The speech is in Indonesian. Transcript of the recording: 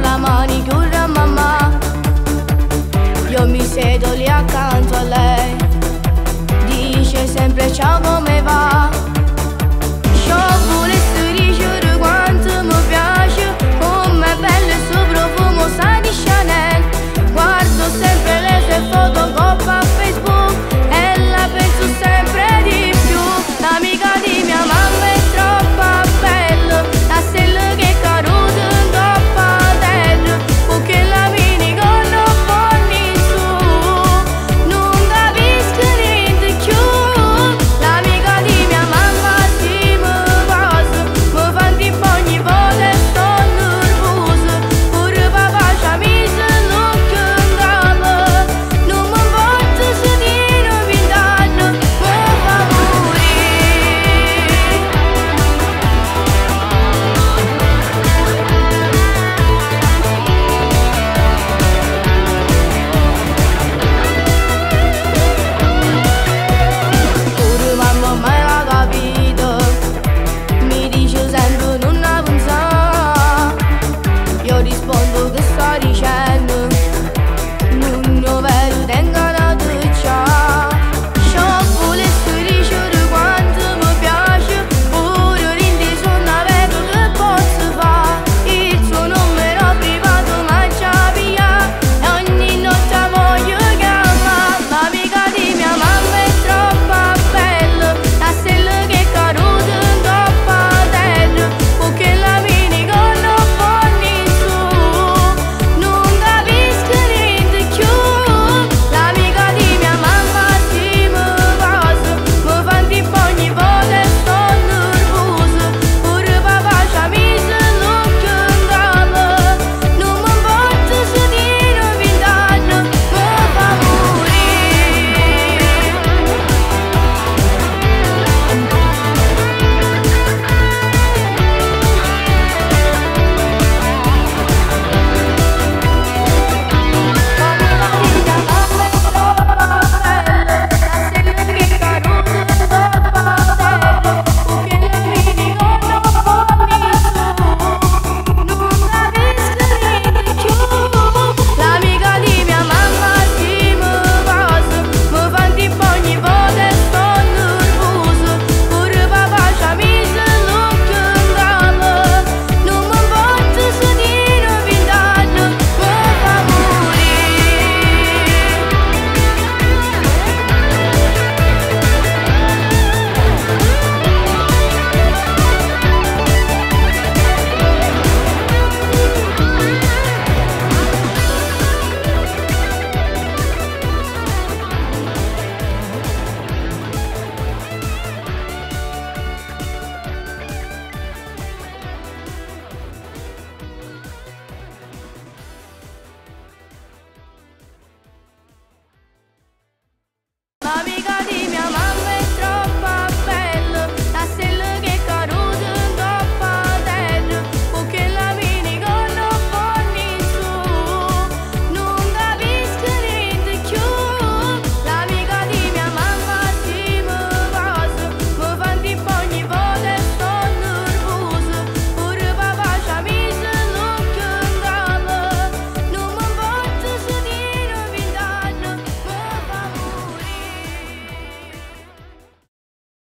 lama-lama